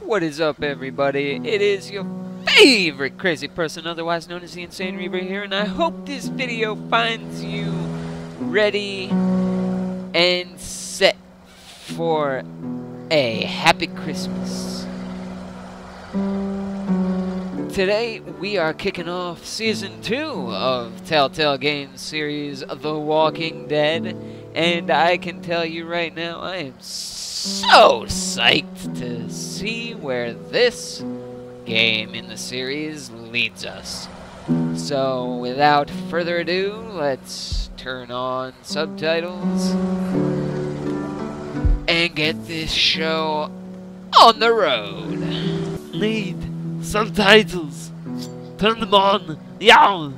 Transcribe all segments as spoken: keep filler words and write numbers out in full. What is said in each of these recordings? What is up, everybody? It is your favorite crazy person, otherwise known as The Insane Reaver here, and I hope this video finds you ready and set for a happy Christmas. Today, we are kicking off Season two of Telltale Games series The Walking Dead, and I can tell you right now, I am so psyched to see where this game in the series leads us. So, without further ado, let's turn on subtitles and get this show on the road. Lead. Subtitles! Turn them on! Yow!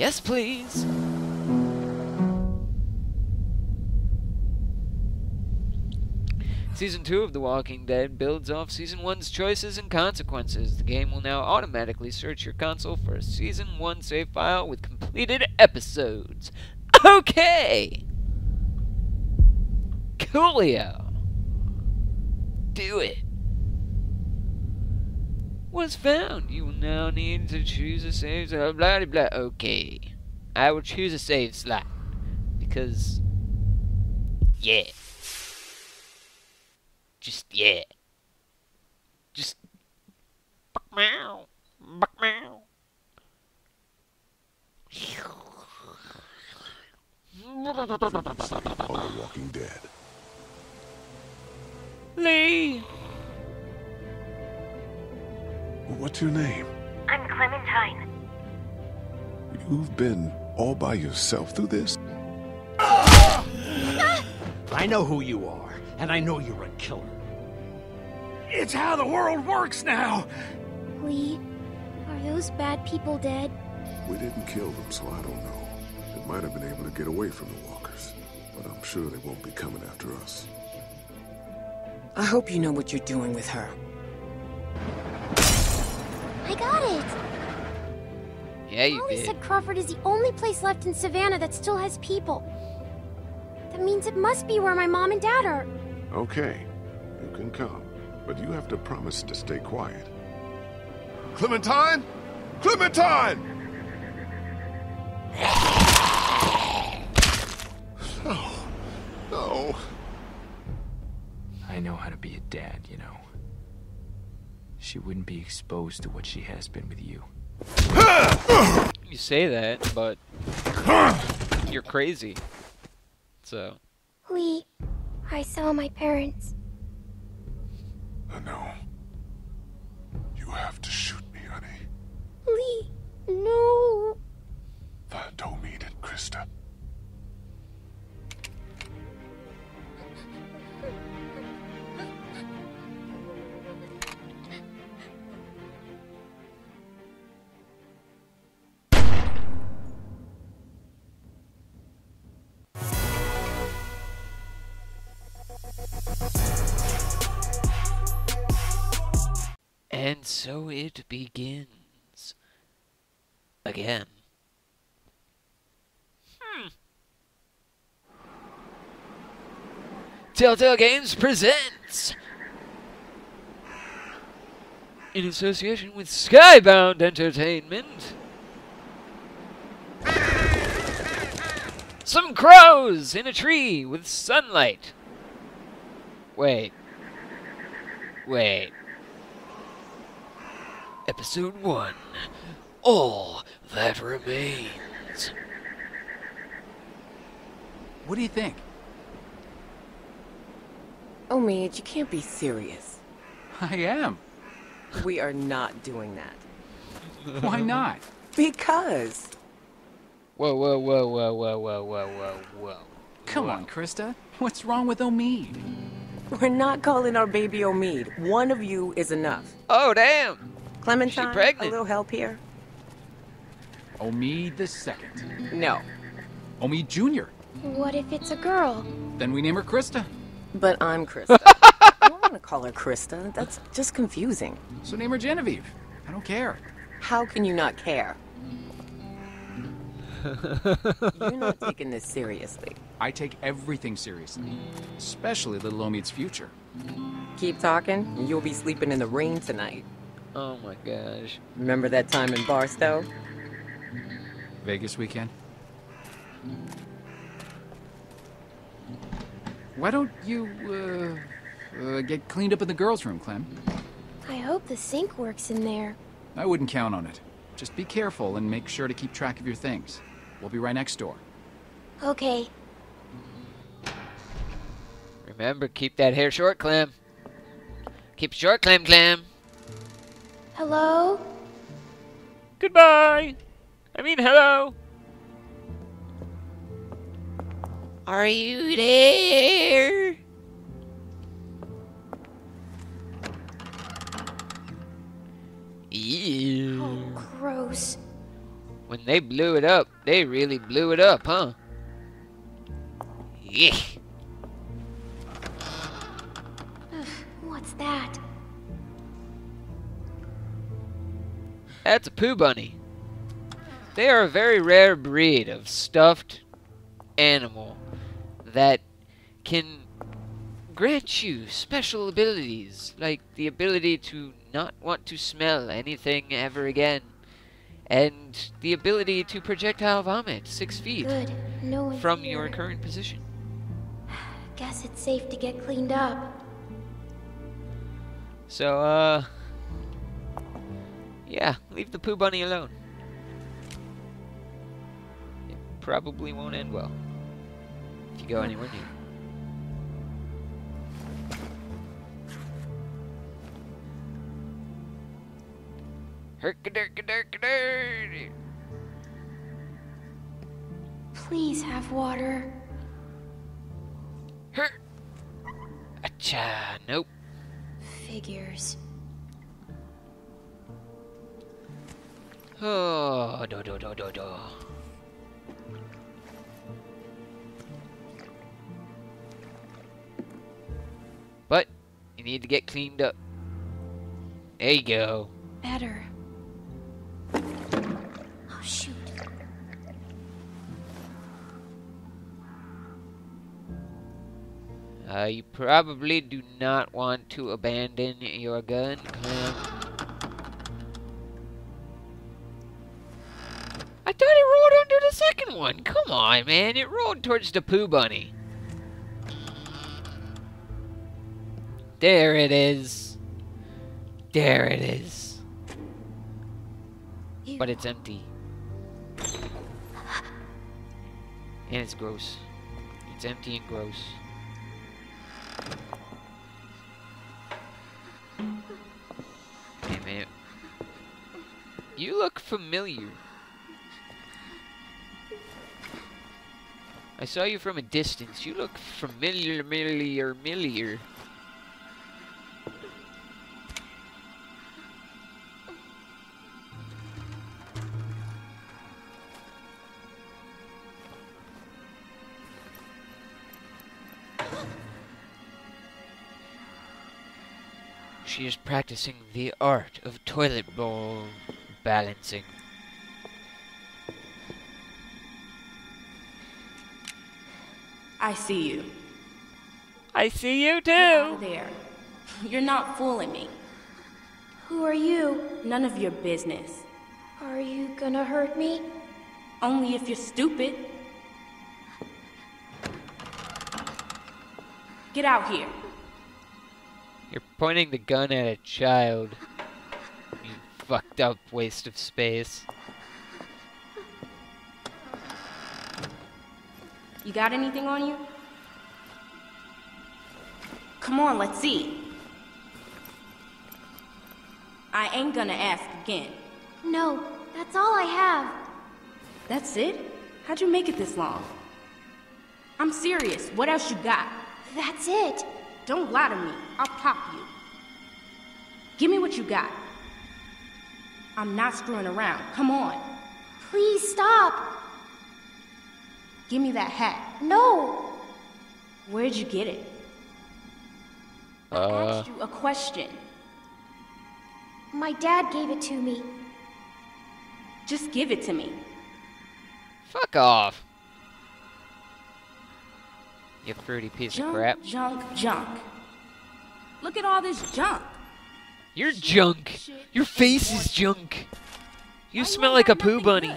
Yes, please! Season two of The Walking Dead builds off Season one's choices and consequences. The game will now automatically search your console for a Season one save file with completed episodes. Okay! Coolio! Do it! Was found. You will now need to choose a save slot. Blah, blah, blah. Okay. I will choose a save slot. Because... yeah. Just, yeah. Just... buck meow. Buck meow. Walking Dead. Lee! What's your name? I'm Clementine. You've been all by yourself through this? I know who you are, and I know you're a killer. It's how the world works now! Lee, are those bad people dead? We didn't kill them, so I don't know. They might have been able to get away from the walkers, but I'm sure they won't be coming after us. I hope you know what you're doing with her. I got it! Yeah, you Molly did. Said Crawford is the only place left in Savannah that still has people. That means it must be where my mom and dad are. Okay, you can come, but you have to promise to stay quiet. Clementine! Clementine! No, no. I know how to be a dad, you know. She wouldn't be exposed to what she has been with you. You say that, but you're crazy. So. Lee, I saw my parents. I know. You have to shoot me, honey. Lee, no. That Omid and Christa. And so it begins. Again. Hmm. Telltale Games presents! In association with Skybound Entertainment. Some crows in a tree with sunlight. Wait. Wait. Episode one. All that remains. What do you think? Oh, Omid, you can't be serious. I am. We are not doing that. Why not? Because. Whoa, whoa, whoa, whoa, whoa, whoa, whoa, whoa, whoa. Come whoa. on, Christa. What's wrong with Omid? We're not calling our baby Omid. One of you is enough. Oh, damn. Clementine, a little help here? Omid the second. No. Omid Junior What if it's a girl? Then we name her Christa. But I'm Christa. I don't want to call her Christa. That's just confusing. So name her Genevieve. I don't care. How can you not care? You're not taking this seriously. I take everything seriously. Especially little Omid's future. Keep talking, and you'll be sleeping in the rain tonight. Oh my gosh. Remember that time in Barstow? Vegas weekend? Why don't you, uh, uh, get cleaned up in the girls' room, Clem? I hope the sink works in there. I wouldn't count on it. Just be careful and make sure to keep track of your things. We'll be right next door. Okay. Remember, keep that hair short, Clem. Keep short, Clem, Clem. Hello? Goodbye. I mean, hello. Are you there? Ew. Oh, gross. When they blew it up, they really blew it up, huh? Yeah. Ugh, what's that? That's a poo bunny. They are a very rare breed of stuffed animal that can grant you special abilities, like the ability to not want to smell anything ever again, and the ability to projectile vomit six feet Good. No one from here. Your current position. Guess it's safe to get cleaned up. So, uh... yeah, leave the poo bunny alone. It probably won't end well if you go anywhere near. Herk-a-derk-a-derk-a-derk. Please have water. Her. Acha, nope. Figures. Oh, do do do do do. But you need to get cleaned up. There you go. Better. Oh shoot. Uh, you probably do not want to abandon your gun, Clem. I thought it rolled under the second one. Come on, man. It rolled towards the poo bunny. There it is. There it is. Ew. But it's empty. And it's gross. It's empty and gross. Hey, man. You look familiar. I saw you from a distance. You look familiar, familiar, familiar. She is practicing the art of toilet bowl balancing. I see you. I see you too. Get out of there. You're not fooling me. Who are you? None of your business. Are you gonna hurt me? Only if you're stupid. Get out here. You're pointing the gun at a child. You fucked up waste of space. You got anything on you? Come on, let's see. I ain't gonna ask again. No, that's all I have. That's it? How'd you make it this long? I'm serious. What else you got? That's it. Don't lie to me. I'll pop you. Give me what you got. I'm not screwing around. Come on. Please stop. Give me that hat. No! Where'd you get it? Uh. I asked you a question. My dad gave it to me. Just give it to me. Fuck off. You fruity piece junk, of crap. Junk, junk. Look at all this junk. You're shit, junk. Shit, Your face shit. is junk. You I smell like a Pooh Bunny. Good.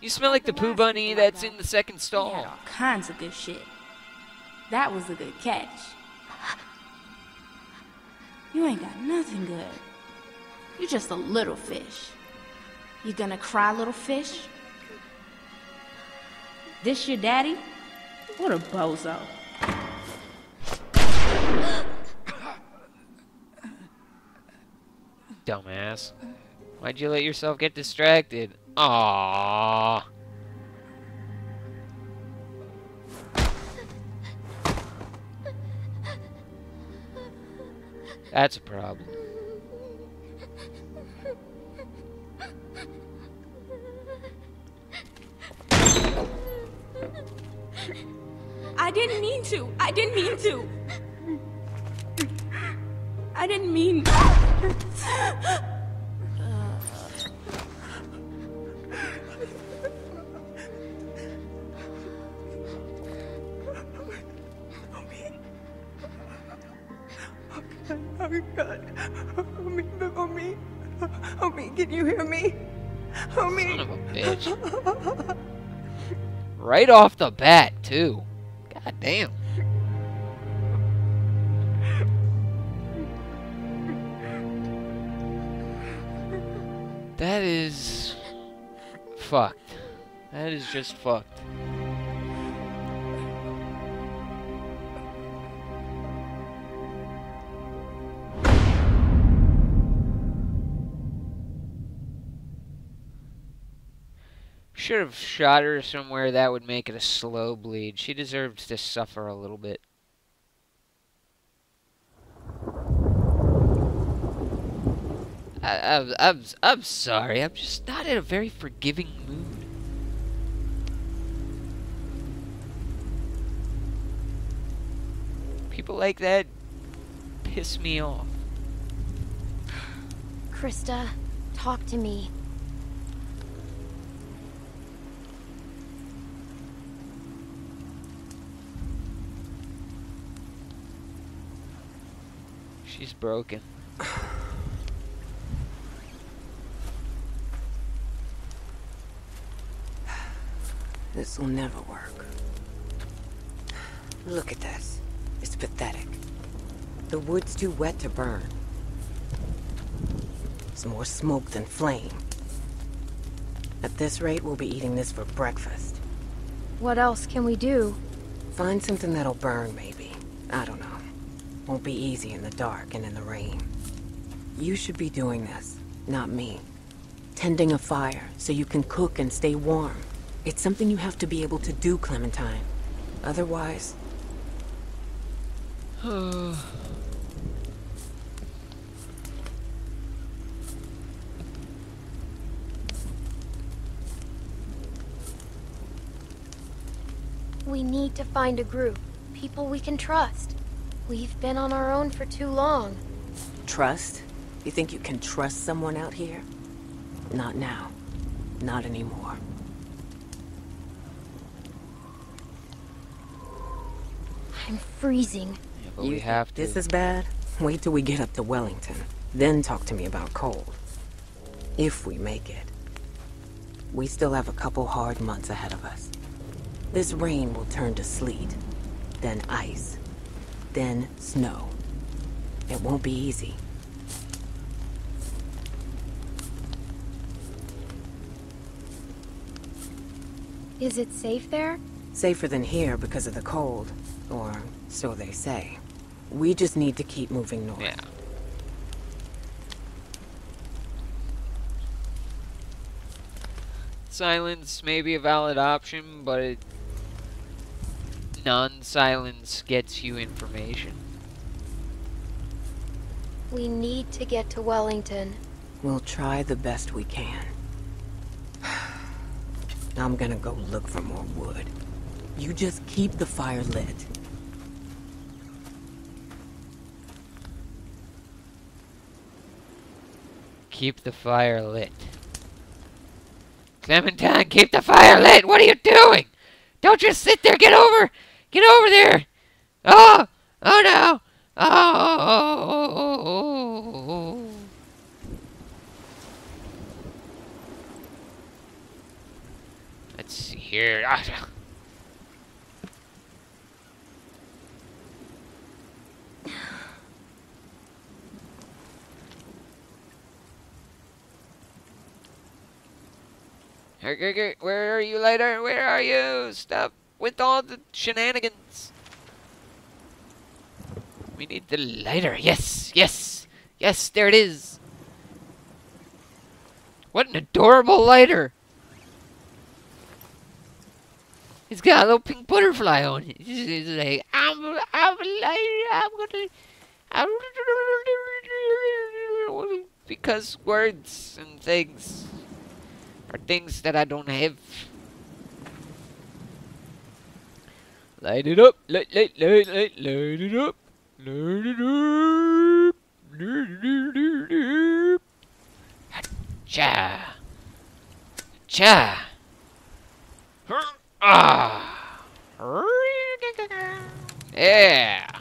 You smell like the, the Pooh Bunny that's in the second stall. We had all kinds of good shit. That was a good catch. You ain't got nothing good. You're just a little fish. You gonna cry, little fish? This your daddy? What a bozo. Dumbass. Why'd you let yourself get distracted? Aww. That's a problem. I didn't mean to. I didn't mean to. I didn't mean to. Oh God, Omid, Omid, Omid, can you hear me? Omid. Son of a bitch. Right off the bat, too. God damn. That is fucked. That is just fucked. Should have shot her somewhere that would make it a slow bleed. She deserves to suffer a little bit. I, I, I'm, I'm sorry. I'm just not in a very forgiving mood. People like that piss me off. Christa, talk to me. She's broken. This will never work. Look at this. It's pathetic. The wood's too wet to burn. It's more smoke than flame. At this rate, we'll be eating this for breakfast. What else can we do? Find something that'll burn, maybe. I don't know. Won't be easy in the dark and in the rain. You should be doing this, not me. Tending a fire so you can cook and stay warm. It's something you have to be able to do, Clementine. Otherwise... We need to find a group, people we can trust. We've been on our own for too long. Trust? You think you can trust someone out here? Not now. Not anymore. I'm freezing. Yeah, but you, we have to. This is bad? Wait till we get up to Wellington. Then talk to me about cold. If we make it. We still have a couple hard months ahead of us. This rain will turn to sleet. Then ice. Then snow. It won't be easy. Is it safe there? Safer than here because of the cold, or so they say. We just need to keep moving north. Yeah. Silence may be a valid option, but it non-silence gets you information. We need to get to Wellington. We'll try the best we can. I'm gonna go look for more wood. You just keep the fire lit. Keep the fire lit. Clementine, keep the fire lit! What are you doing? Don't just sit there! Get over! Get over there! Oh! Oh no! Oh! Let's see here. Ah. Where are you later? Where are you? Stop with all the shenanigans. We need the lighter. Yes, yes, yes, there it is. What an adorable lighter. It's got a little pink butterfly on it. It's like, I'm, I'm a lighter, I'm gonna... I'm... Because words and things are things that I don't have. Light it up, light, light, light, light, light it up. Cha, cha. Ah. Yeah.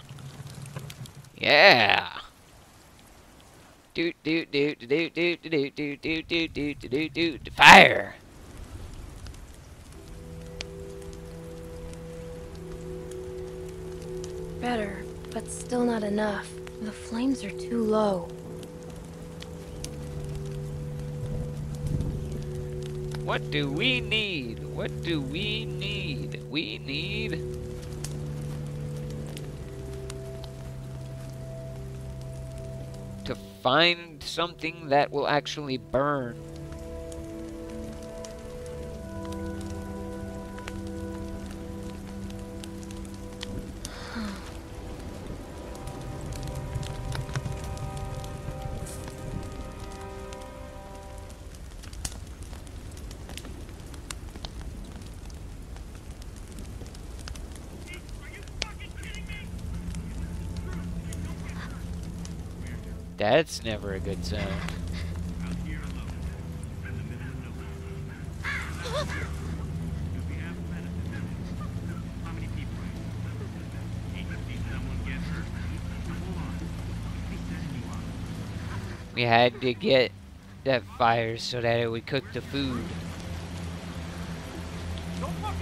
Yeah. Do do do do do do do do do do do do do fire. Better. But still not enough. The flames are too low. What do we need? What do we need? We need... to find something that will actually burn. That's never a good sound. We had to get that fire so that it would cook the food.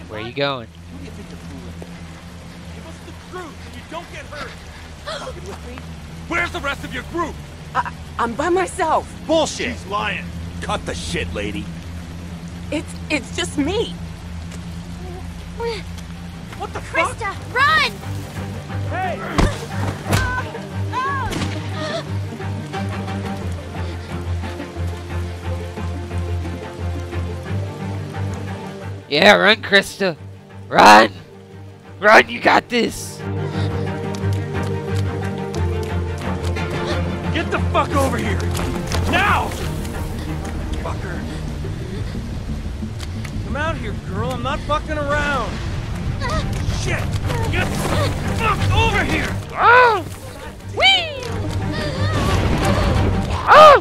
Where are you going? You give me the food. Give us the truth and you don't get hurt. Fucking with me? Where's the rest of your group? I, I'm by myself. Bullshit. She's lying. Cut the shit, lady. It's it's just me. What the fuck? Christa, run! Hey! Yeah, run, Christa. Run! Run, you got this! Get the fuck over here! Now! Fucker. Come out here, girl. I'm not fucking around. Shit! Get the fuck over here! Oh! Whee! Oh!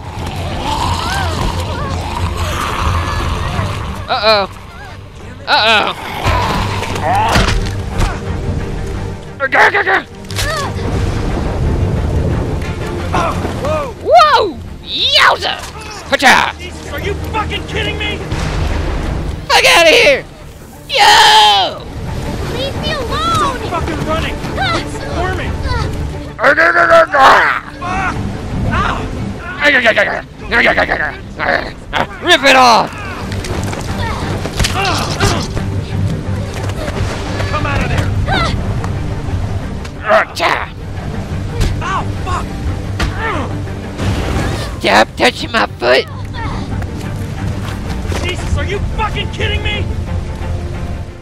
Uh-oh. Uh-oh. Uh-oh. Oh, whoa! Whoa! Yowza! Hacha! Jesus, are you fucking kidding me? Fuck out of here! Yo! Leave me alone! Stop fucking running! I'm storming! Rip it off! Come out of there! Hacha! Ow, fuck! Stop touching my foot! Jesus, are you fucking kidding me?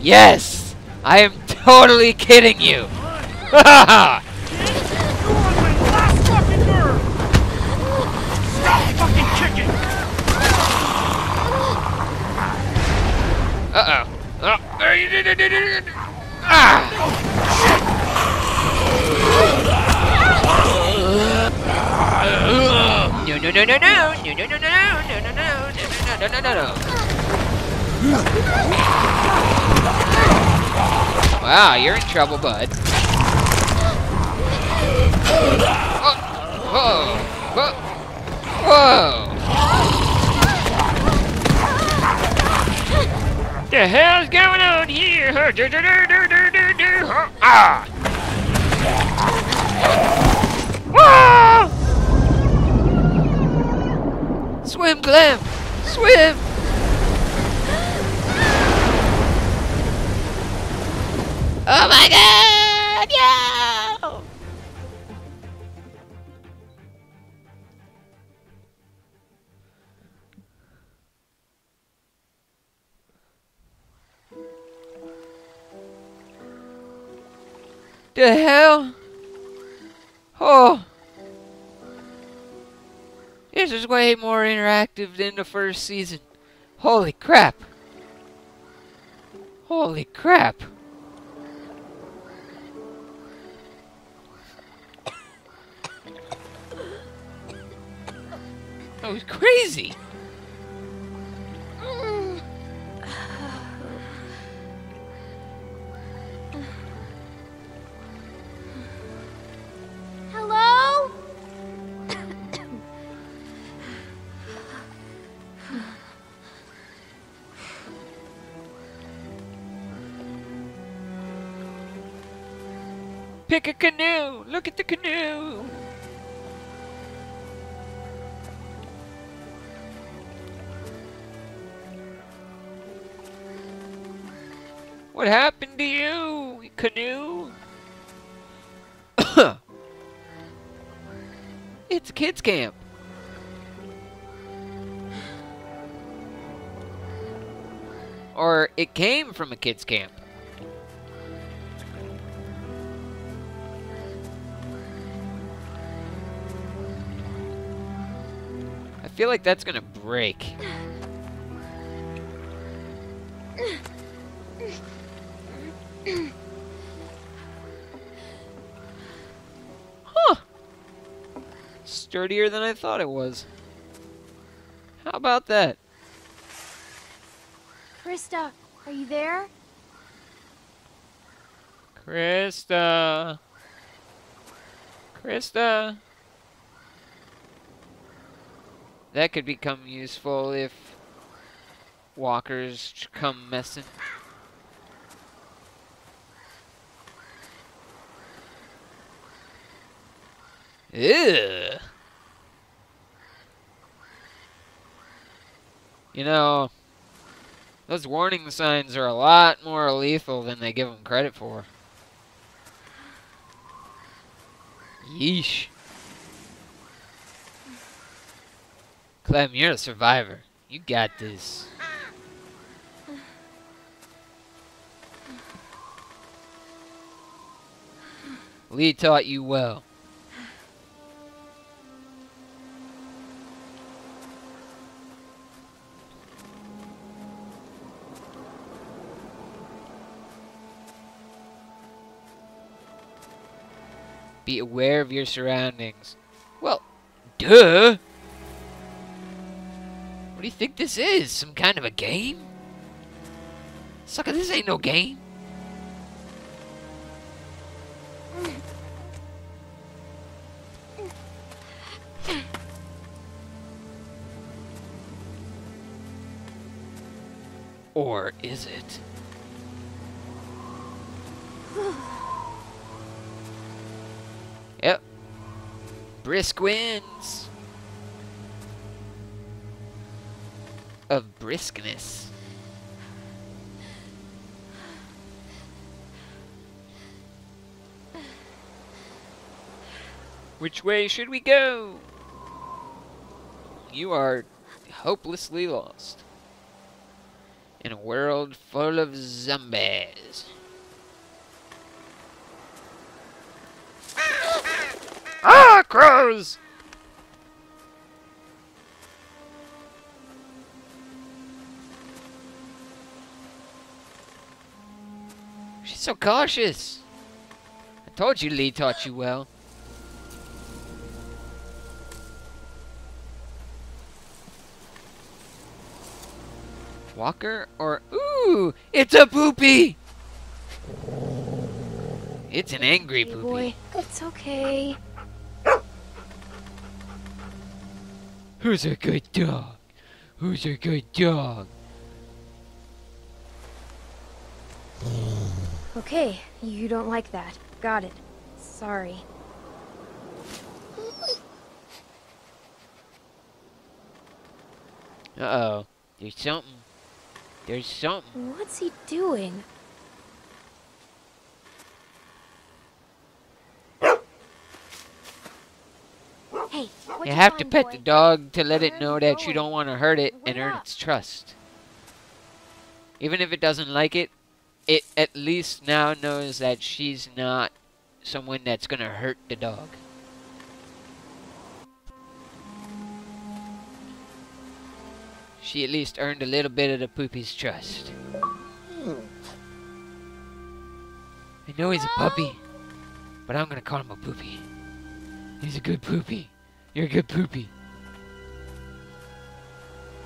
Yes! I am totally kidding you! Ha ha ha! You're on my last fucking nerve! Stop fucking kicking! Uh oh. Oh. Ah! Oh, shit! No no no no no no no no no no no no no no no no. Wow, you're in trouble, bud. Whoa! Whoa! Whoa! What the hell's going on here? Ah! Whoa! Swim, Clem! Swim! Oh my god! Yeah! The hell? Oh. This is way more interactive than the first season. Holy crap. Holy crap. That was crazy. Mm. Hello? Pick a canoe. Look at the canoe. What happened to you, canoe? It's a kids' camp. Or it came from a kids' camp. I feel like that's gonna break. Huh. Sturdier than I thought it was. How about that? Christa, are you there? Christa. Christa. That could become useful if walkers come messing. Ew. You know, those warning signs are a lot more lethal than they give them credit for. Yeesh. Clem, you're a survivor. You got this. Lee taught you well. Be aware of your surroundings. Well, duh! What do you think this is? Some kind of a game? Sucker, this ain't no game. Or is it? Yep. Brisk winds of briskness. Which way should we go? You are hopelessly lost in a world full of zombies. Ah, crows! She's so cautious. I told you Lee taught you well. Walker or... Ooh! It's a poopy! It's an angry poopy. Hey boy, it's okay. Who's a good dog? Who's a good dog? Okay, you don't like that. Got it. Sorry. Uh-oh. There's something. There's something. What's he doing? Hey, you have to pet the dog to let it know that you don't want to hurt it and earn its trust. Even if it doesn't like it, it at least now knows that she's not someone that's going to hurt the dog. She at least earned a little bit of the poopy's trust. I know he's a puppy, but I'm going to call him a poopy. He's a good poopy. You're a good poopy.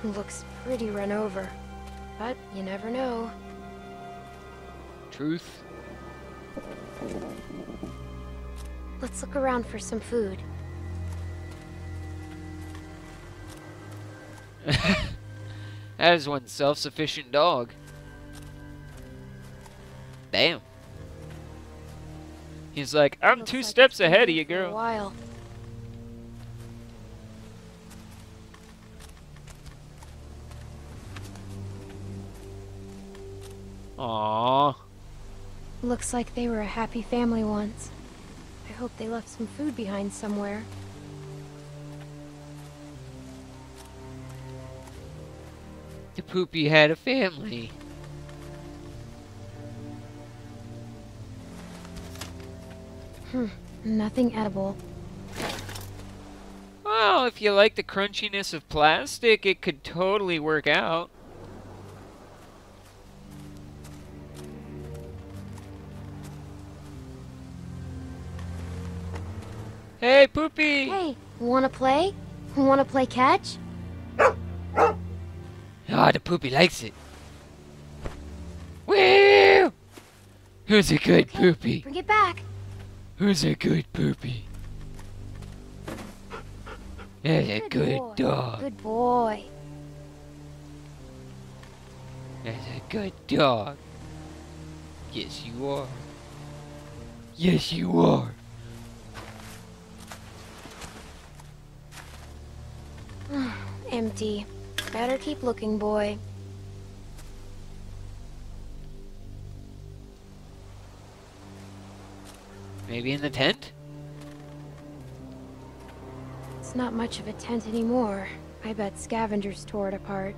Looks pretty run over, but you never know. Truth. Let's look around for some food. That is one self-sufficient dog. Damn. He's like, I'm two steps ahead of you, girl. While. Aww. Looks like they were a happy family once. I hope they left some food behind somewhere. The poopy had a family. Hmm, nothing edible. Well, if you like the crunchiness of plastic, it could totally work out. Hey, Poopy! Hey, wanna play? Wanna play catch? Ah, oh, the Poopy likes it. Woo! Who's a good okay, Poopy? Bring it back. Who's a good Poopy? There's a good boy. dog. Good boy. There's a good dog. Yes, you are. Yes, you are. Empty. Better keep looking, boy. Maybe in the tent? It's not much of a tent anymore. I bet scavengers tore it apart.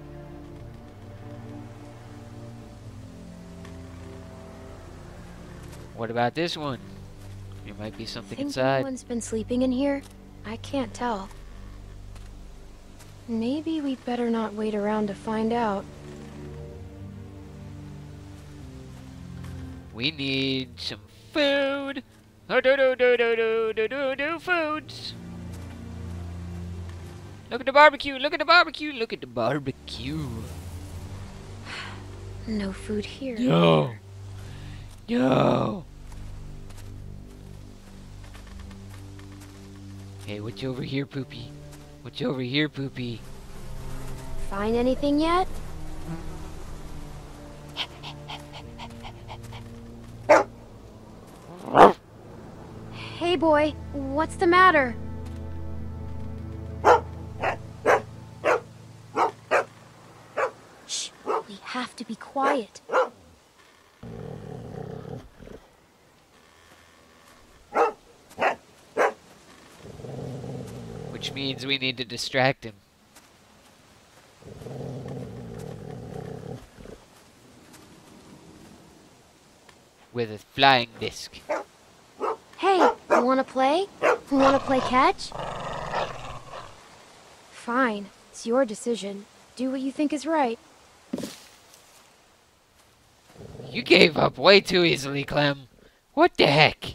What about this one? There might be something Think inside. Think someone's been sleeping in here? I can't tell. Maybe we'd better not wait around to find out. We need some food. Oh, do do do do do do do do foods. Look at the barbecue. Look at the barbecue. Look at the barbecue. No food here. No. No. Hey, what's over here, Poopy? What's over here, Poopy? Find anything yet? Hey, boy, what's the matter? Shh, we have to be quiet. Which means we need to distract him. With a flying disc. Hey, wanna play? Wanna play catch? Fine, it's your decision. Do what you think is right. You gave up way too easily, Clem. What the heck?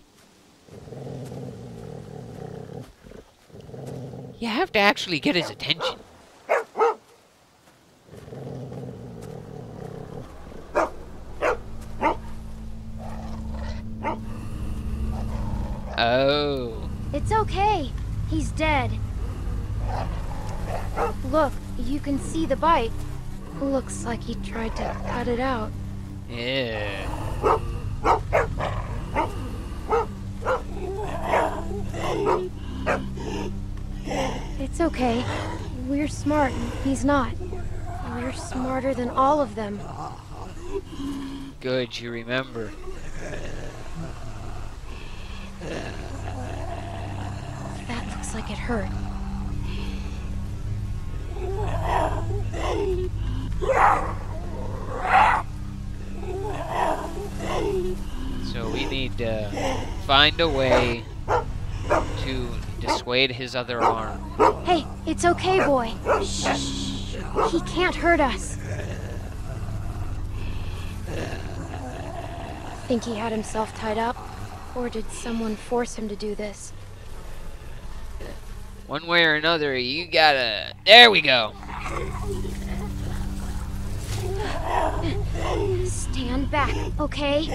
You have to actually get his attention. Oh. It's okay. He's dead. Look, you can see the bite. Looks like he tried to cut it out. Yeah. It's okay. We're smart and he's not. We're smarter than all of them. Good, you remember. That looks like it hurt. So we need to find a way to dissuade his other arm. Hey, it's okay, boy. Shh. He can't hurt us. Think he had himself tied up? Or did someone force him to do this? One way or another, you gotta... There we go! Stand back, okay?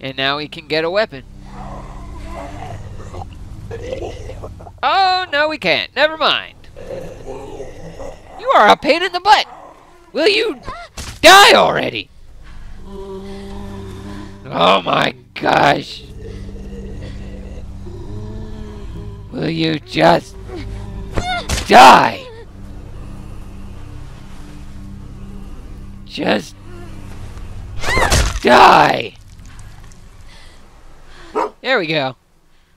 And now he can get a weapon. Oh, no, we can't. Never mind. You are a pain in the butt. Will you die already? Oh, my gosh. Will you just die? Just die. There we go.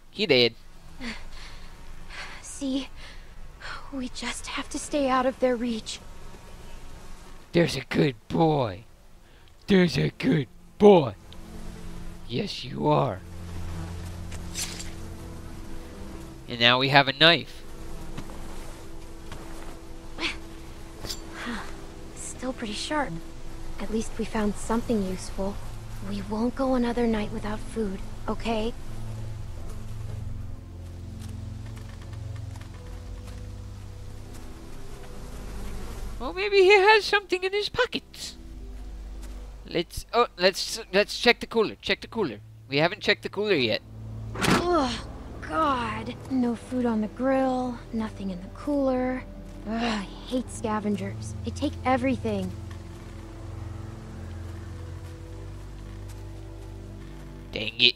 He did. See, we just have to stay out of their reach. There's a good boy. There's a good boy. Yes, you are. And now we have a knife. Still pretty sharp. At least we found something useful. We won't go another night without food, okay? Well, maybe he has something in his pockets. Let's oh, let's let's check the cooler. Check the cooler. We haven't checked the cooler yet. Oh God! No food on the grill. Nothing in the cooler. Ugh, I hate scavengers. They take everything. Dang it!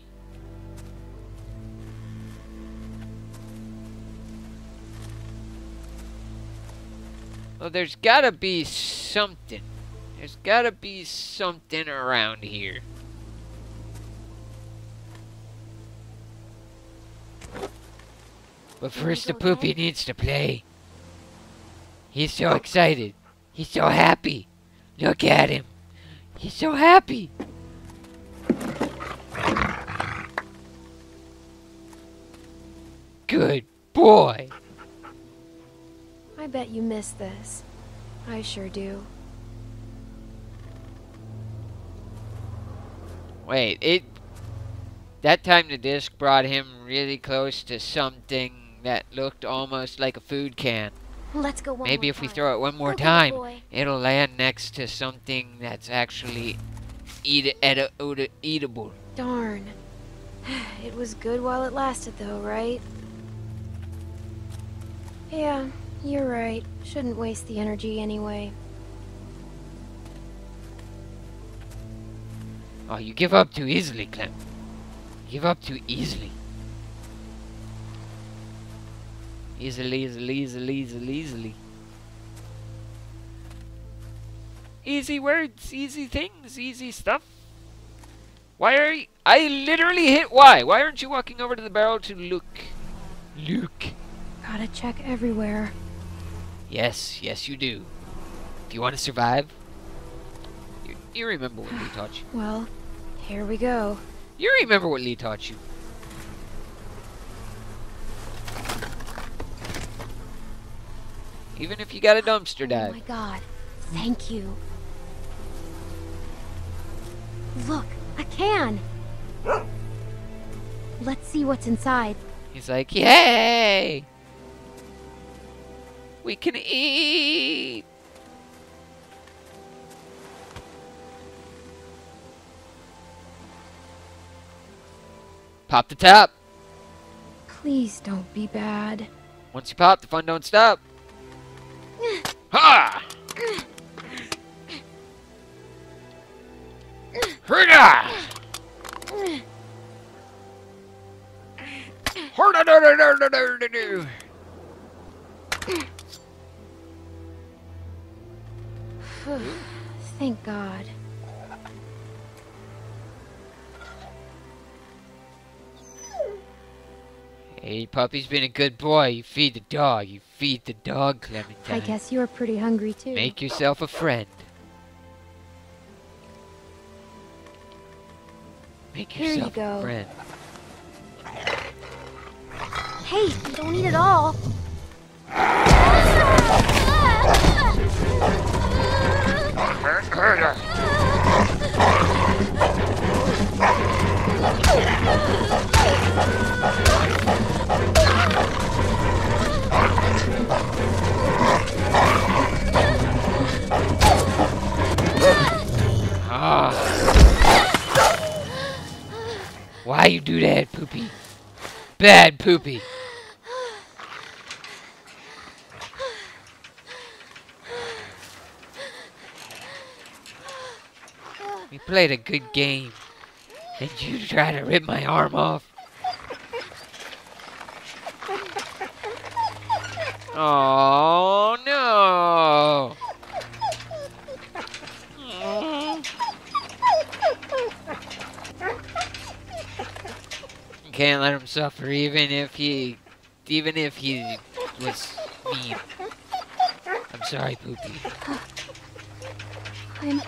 Well, there's gotta be something. There's gotta be something around here. But first the poopy needs to play. He's so excited. He's so happy. Look at him. He's so happy. Good boy. I bet you miss this. I sure do. Wait, it... That time the disc brought him really close to something that looked almost like a food can. Let's go one more time. Maybe if we throw it one more time, it'll land next to something that's actually eat eat eat eatable. Darn. It was good while it lasted though, right? Yeah, you're right. Shouldn't waste the energy anyway. Oh, you give up too easily, Clem. Give up too easily. Easily, easily, easily, easily, easily. Easy words, easy things, easy stuff. Why are you... I literally hit Y. Why aren't you walking over to the barrel to look? Luke. Gotta check everywhere. Yes, yes you do. If you want to survive... You remember what Lee taught you. Well, here we go. You remember what Lee taught you. Even if you got a dumpster dive. Oh my God. Thank you. Look, a can. Let's see what's inside. He's like, yay! We can eat! Pop the top. Please don't be bad. Once you pop, the fun don't stop. Ha! Hurrah! Hurrah! Thank God. Hey, puppy's been a good boy. You feed the dog. You feed the dog, Clementine. I guess you're pretty hungry, too. Make yourself a friend. Make yourself a friend. Hey, you don't eat it all. Why you do that, Poopy? Bad Poopy. We played a good game, and you try to rip my arm off. Oh no! You can't let him suffer, even if he, even if he was mean. I'm sorry, Poopy. I'm.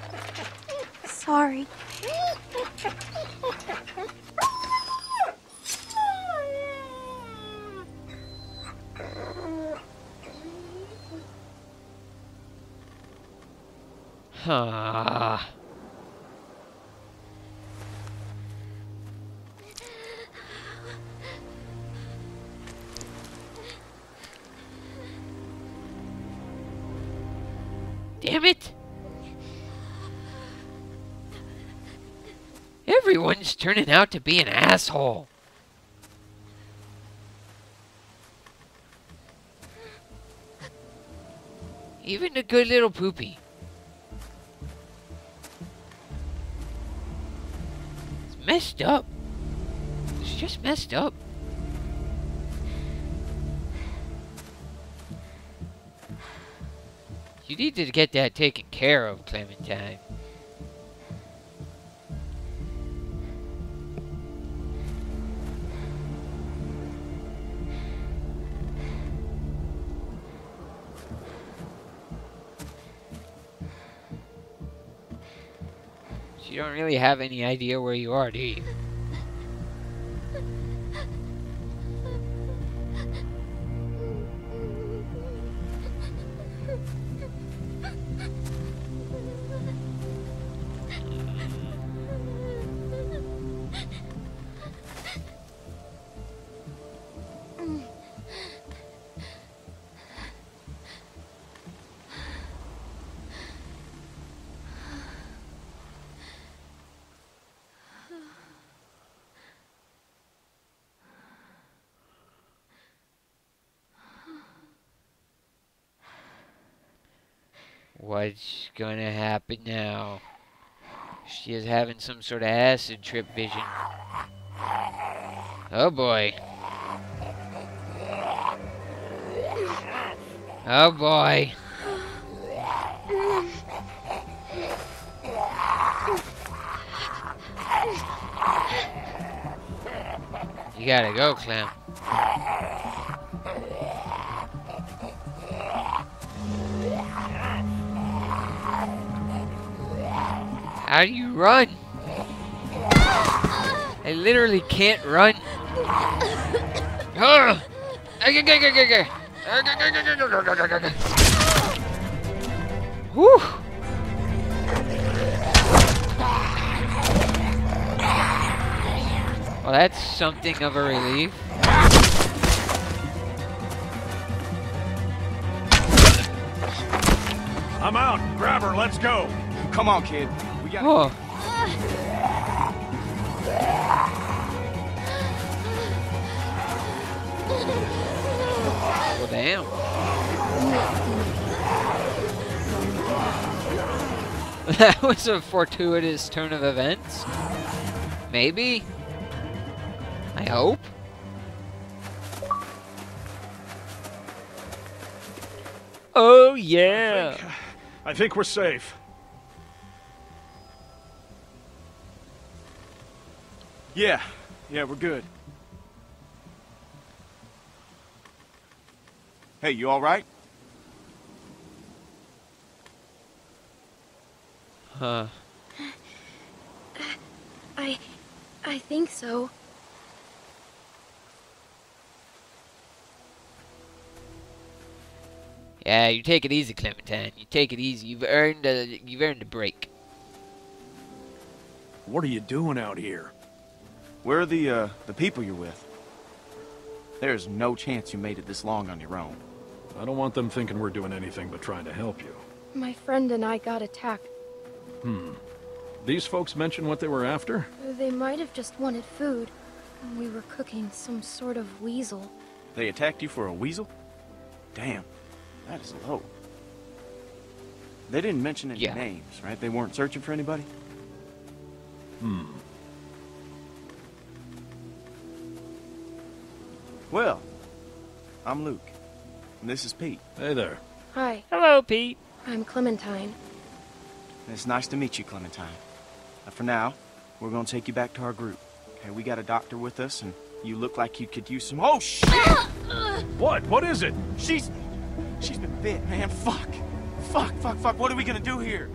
Sorry. Huh. Damn it. Everyone's turning out to be an asshole. Even the good little Poopy. It's messed up. It's just messed up. You need to get that taken care of, Clementine. You don't really have any idea where you are, do you? What's gonna happen now? She is having some sort of acid trip vision. Oh boy. Oh boy. You gotta go, Clem. How do you run? I literally can't run. Whew. Well, that's something of a relief. I'm out. Grab her. Let's go. Come on, kid. Oh. Well, damn. That was a fortuitous turn of events. Maybe. I hope. Oh, yeah. I think, I think we're safe. Yeah. Yeah, we're good. Hey, you all right? Huh. I... I think so. Yeah, you take it easy, Clementine. You take it easy. You've earned a... You've earned a break. What are you doing out here? Where are the, uh, the people you're with? There's no chance you made it this long on your own. I don't want them thinking we're doing anything but trying to help you. My friend and I got attacked. Hmm. These folks mentioned what they were after? They might have just wanted food. We were cooking some sort of weasel. They attacked you for a weasel? Damn. That is low. They didn't mention any yeah. names, right? They weren't searching for anybody? Hmm. Well, I'm Luke, and this is Pete. Hey there. Hi. Hello, Pete. I'm Clementine. It's nice to meet you, Clementine. Now, for now, we're gonna take you back to our group. Okay, we got a doctor with us, and you look like you could use some. Oh shit! What? What is it? She's, she's been bit, man. Fuck, fuck, fuck, fuck. What are we gonna do here?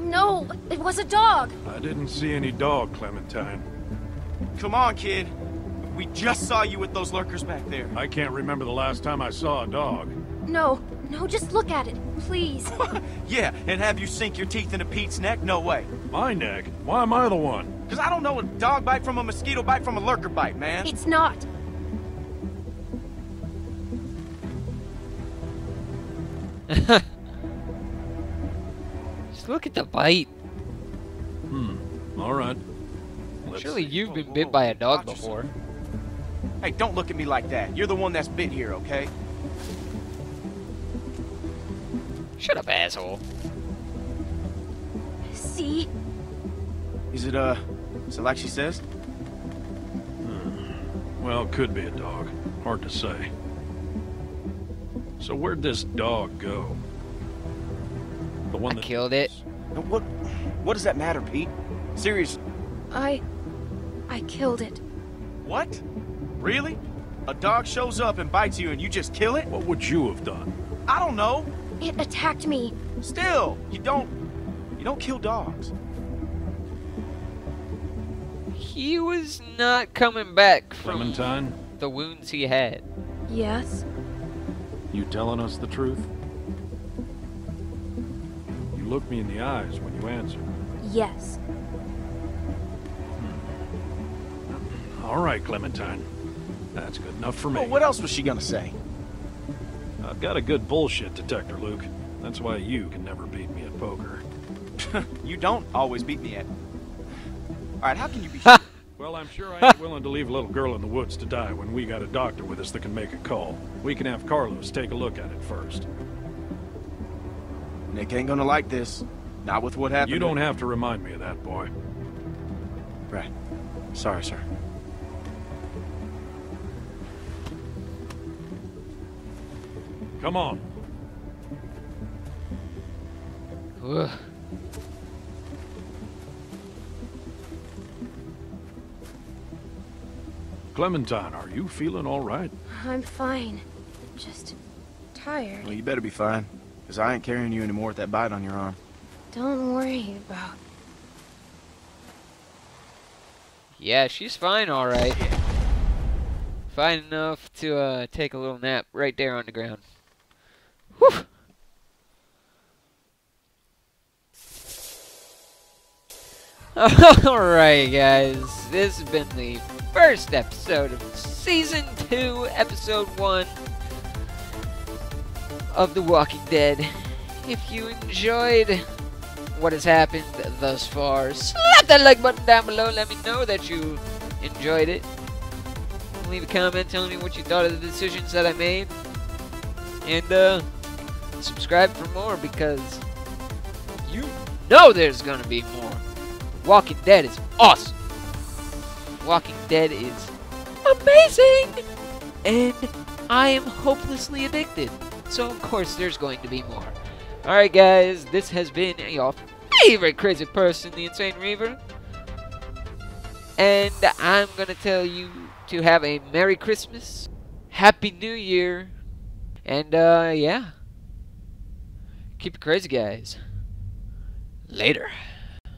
No, it was a dog. I didn't see any dog, Clementine. Come on, kid. We just saw you with those lurkers back there. I can't remember the last time I saw a dog. No, no, just look at it, please. Yeah, and have you sink your teeth into Pete's neck? No way. My neck? Why am I the one? Because I don't know a dog bite from a mosquito bite from a lurker bite, man. It's not. Just look at the bite. Hmm, all right. Surely you've been whoa, whoa, bit by a dog before. Yourself. Hey, don't look at me like that. You're the one that's bit here, okay? Shut up, asshole. See? Is it, uh, is it like she says? Hmm. Well, could be a dog. Hard to say. So where'd this dog go? The one that I killed it. What, what does that matter, Pete? Seriously. I... I killed it. What? Really? A dog shows up and bites you and you just kill it? What would you have done? I don't know. It attacked me. Still, you don't... You don't kill dogs. He was not coming back from Clementine? The wounds he had. Yes. You telling us the truth? You looked me in the eyes when you answered. Yes. Hmm. All right, Clementine. That's good enough for me. Oh, what else was she gonna say? I've got a good bullshit detector, Luke. That's why you can never beat me at poker. You don't always beat me at... Alright, how can you be... Well, I'm sure I ain't willing to leave a little girl in the woods to die when we got a doctor with us that can make a call. We can have Carlos take a look at it first. Nick ain't gonna like this. Not with what happened. You don't have to remind me of that, boy. Right. Sorry, sir. Come on. Ugh. Clementine, are you feeling all right? I'm fine. Just tired. Well, you better be fine, because I ain't carrying you anymore with that bite on your arm. Don't worry about... Yeah, she's fine all right. Fine enough to uh, take a little nap right there on the ground. Whew. Alright guys, this has been the first episode of Season two, Episode one of The Walking Dead. If you enjoyed what has happened thus far, slap that like button down below, let me know that you enjoyed it. can leave a comment telling me what you thought of the decisions that I made. And uh, subscribe for more, because you know there's going to be more. The Walking Dead is awesome. The Walking Dead is amazing. And I am hopelessly addicted. So, of course, there's going to be more. Alright, guys. This has been your favorite crazy person, The Insane Reaver. And I'm going to tell you to have a Merry Christmas. Happy New Year. And, uh, yeah. Keep it crazy, guys. Later.